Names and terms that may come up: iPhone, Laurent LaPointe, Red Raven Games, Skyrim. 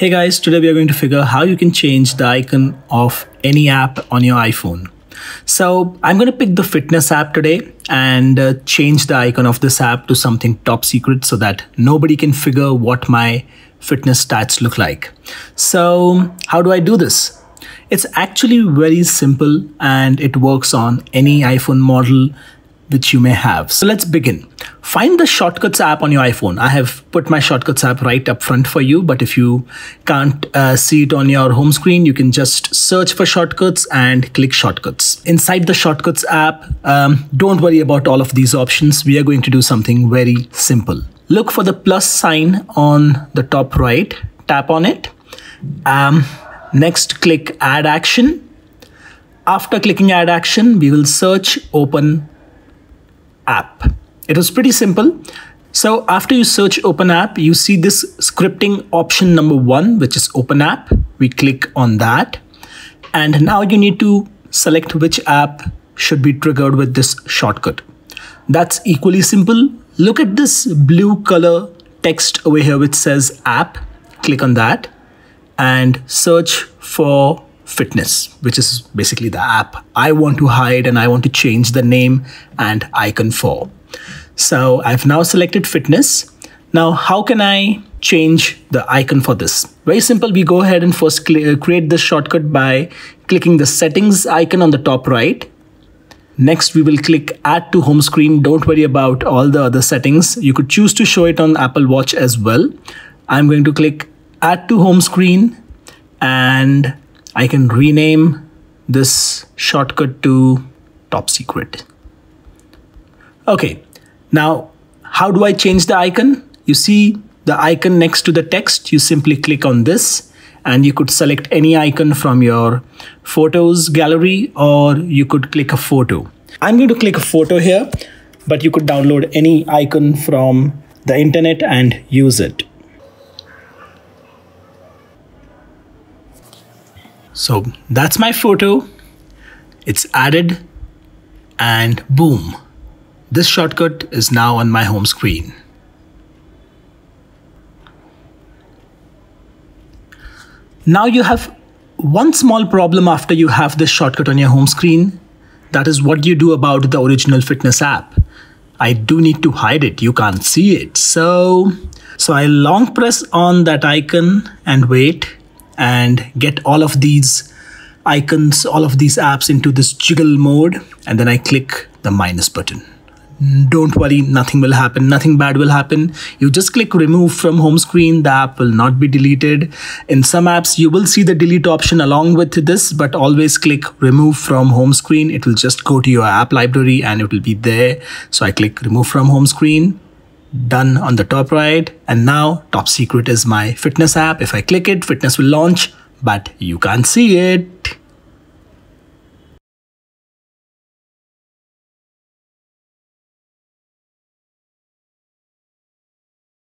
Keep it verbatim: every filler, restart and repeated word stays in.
Hey guys, today we are going to figure out how you can change the icon of any app on your iPhone. So I'm going to pick the fitness app today and uh, change the icon of this app to something top secret so that nobody can figure what my fitness stats look like. So how do I do this? It's actually very simple and it works on any iPhone model which you may have. So let's begin. Find the Shortcuts app on your iPhone. I have put my Shortcuts app right up front for you, but if you can't uh, see it on your home screen, you can just search for Shortcuts and click Shortcuts. Inside the Shortcuts app, um, don't worry about all of these options. We are going to do something very simple. Look for the plus sign on the top right, tap on it. Um, next, click Add Action. After clicking Add Action, we will search Open App. It was pretty simple. So after you search Open App, you see this scripting option number one, which is Open App. We click on that. And now you need to select which app should be triggered with this shortcut. That's equally simple. Look at this blue color text over here, which says App. Click on that and search for Fitness, which is basically the app I want to hide and I want to change the name and icon for. So I've now selected Fitness. Now, how can I change the icon for this? Very simple. We go ahead and first create this shortcut by clicking the settings icon on the top right. Next, we will click Add to Home Screen. Don't worry about all the other settings. You could choose to show it on Apple Watch as well. I'm going to click Add to Home Screen and I can rename this shortcut to Top Secret. Okay, now how do I change the icon? You see the icon next to the text. You simply click on this and you could select any icon from your photos gallery, or you could click a photo. I'm going to click a photo here, but you could download any icon from the internet and use it. So that's my photo, it's added, and boom, this shortcut is now on my home screen. Now you have one small problem after you have this shortcut on your home screen. That is what you do about the original fitness app. I do need to hide it, you can't see it. So, so I long press on that icon and wait, and get all of these icons, all of these apps into this jiggle mode. And then I click the minus button. Don't worry, nothing will happen. Nothing bad will happen. You just click remove from home screen. The app will not be deleted. In some apps, you will see the delete option along with this, but always click remove from home screen. It will just go to your app library and it will be there. So I click remove from home screen. Done on the top right, and now Top Secret is my fitness app. If I click it, fitness will launch, but you can't see it.